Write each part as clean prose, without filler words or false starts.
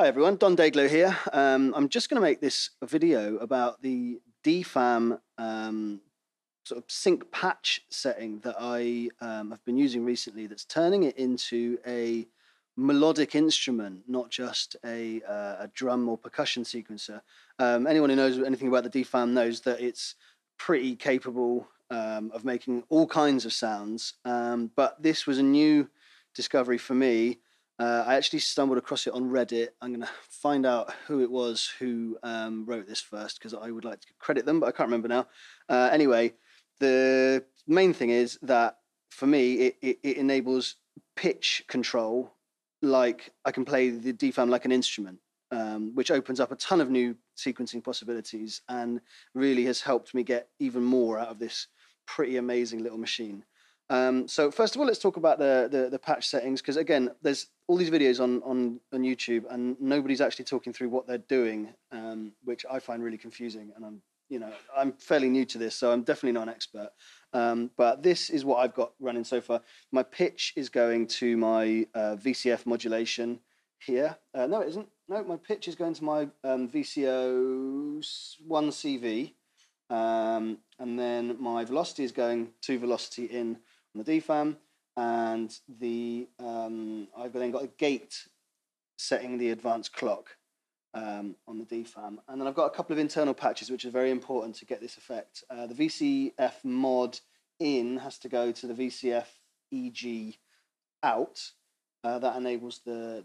Hi everyone, Don Dayglow here. I'm just going to make this video about the DFAM sort of sync patch setting that I have been using recently that's turning it into a melodic instrument, not just a drum or percussion sequencer. Anyone who knows anything about the DFAM knows that it's pretty capable of making all kinds of sounds, but this was a new discovery for me. I actually stumbled across it on Reddit. I'm going to find out who it was who wrote this first, because I would like to credit them, but I can't remember now. Anyway, the main thing is that for me, it enables pitch control. Like, I can play the DFAM like an instrument, which opens up a ton of new sequencing possibilities and really has helped me get even more out of this pretty amazing little machine. So first of all, let's talk about the patch settings, because again, there's all these videos on YouTube and nobody's actually talking through what they're doing, which I find really confusing. And I'm fairly new to this, so I'm definitely not an expert. But this is what I've got running so far. My pitch is going to my VCF modulation here. No, it isn't. No, my pitch is going to my VCO1CV. And then my velocity is going to velocity in on the DFAM, and the I've then got a gate setting the advanced clock on the DFAM, and then I've got a couple of internal patches which are very important to get this effect. The VCF mod in has to go to the VCF EG out. That enables the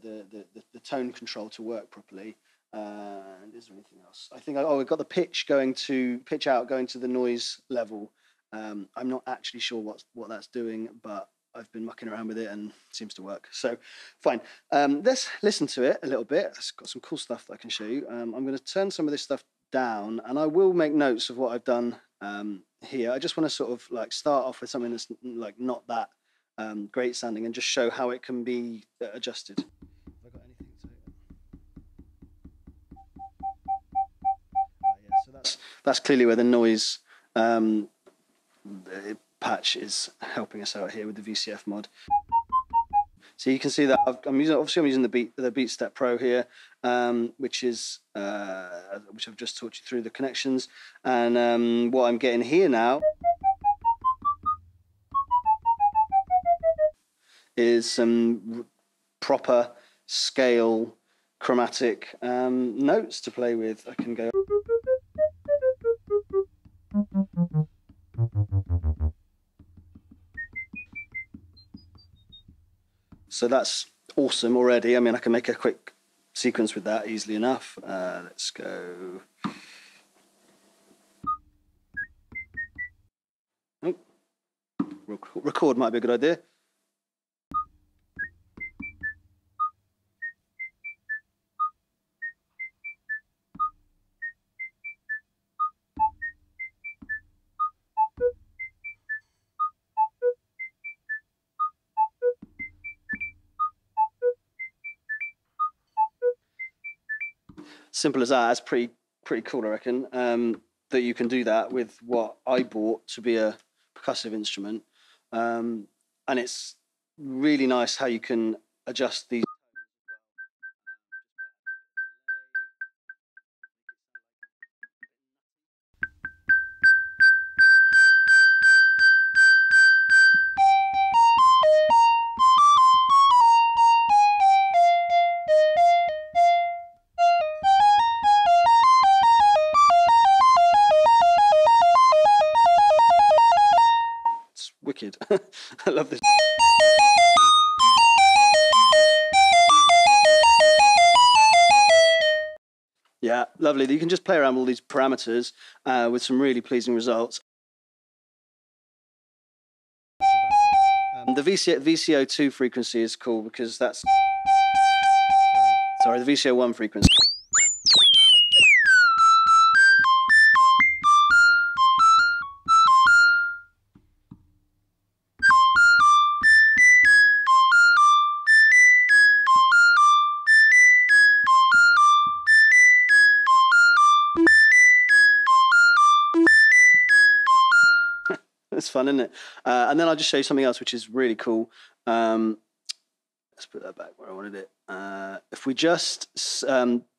tone control to work properly. And is there anything else? I think we've got the pitch out going to the noise level. I'm not actually sure what that's doing, but I've been mucking around with it and it seems to work. So fine. Let's listen to it a little bit. It's got some cool stuff that I can show you. I'm going to turn some of this stuff down, and I will make notes of what I've done here. I just want to sort of like start off with something that's like not that great sounding and just show how it can be adjusted. That's clearly where the noise patch is helping us out here with the VCF mod. So you can see that I'm using the Beatstep Pro here, which I've just talked you through the connections, and what I'm getting here now is some proper scale chromatic notes to play with. I can go. So that's awesome already. I mean, I can make a quick sequence with that easily enough. Let's go. Oh. Record might be a good idea. Simple as that. That's pretty cool, I reckon, that you can do that with what I bought to be a percussive instrument. And it's really nice how you can adjust these. Wicked. I love this. Yeah, lovely. You can just play around with all these parameters with some really pleasing results. The VCO2 frequency is cool because that's... Sorry, the VCO1 frequency. It's fun, isn't it? And then I'll just show you something else which is really cool. Let's put that back where I wanted it. If we just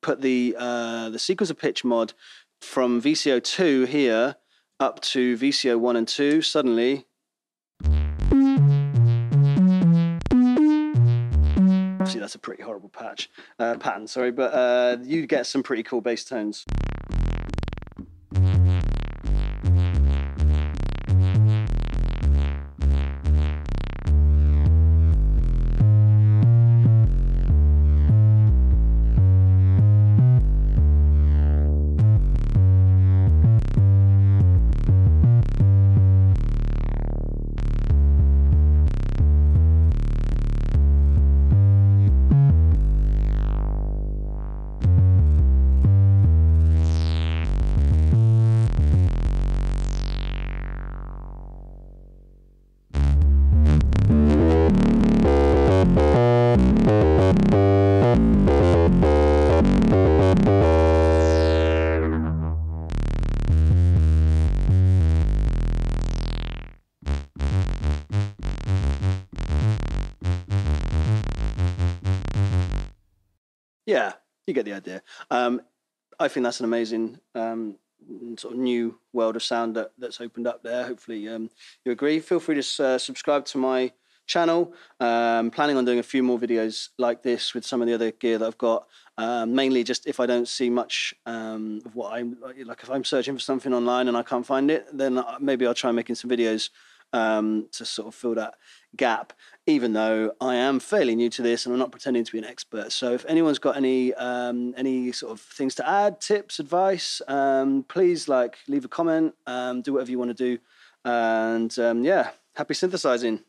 put the sequencer of pitch mod from VCO2 here up to VCO1 and 2, suddenly. Obviously, that's a pretty horrible patch, pattern, sorry, but you get some pretty cool bass tones. Yeah, you get the idea. I think that's an amazing sort of new world of sound that's opened up there. Hopefully you agree. Feel free to subscribe to my channel. Planning on doing a few more videos like this with some of the other gear that I've got. Mainly just if I don't see much of what I'm like, if I'm searching for something online and I can't find it, then maybe I'll try making some videos to sort of fill that gap, even though I am fairly new to this and I'm not pretending to be an expert. So if anyone's got any sort of things to add, tips, advice, please leave a comment, do whatever you want to do. And yeah, happy synthesizing.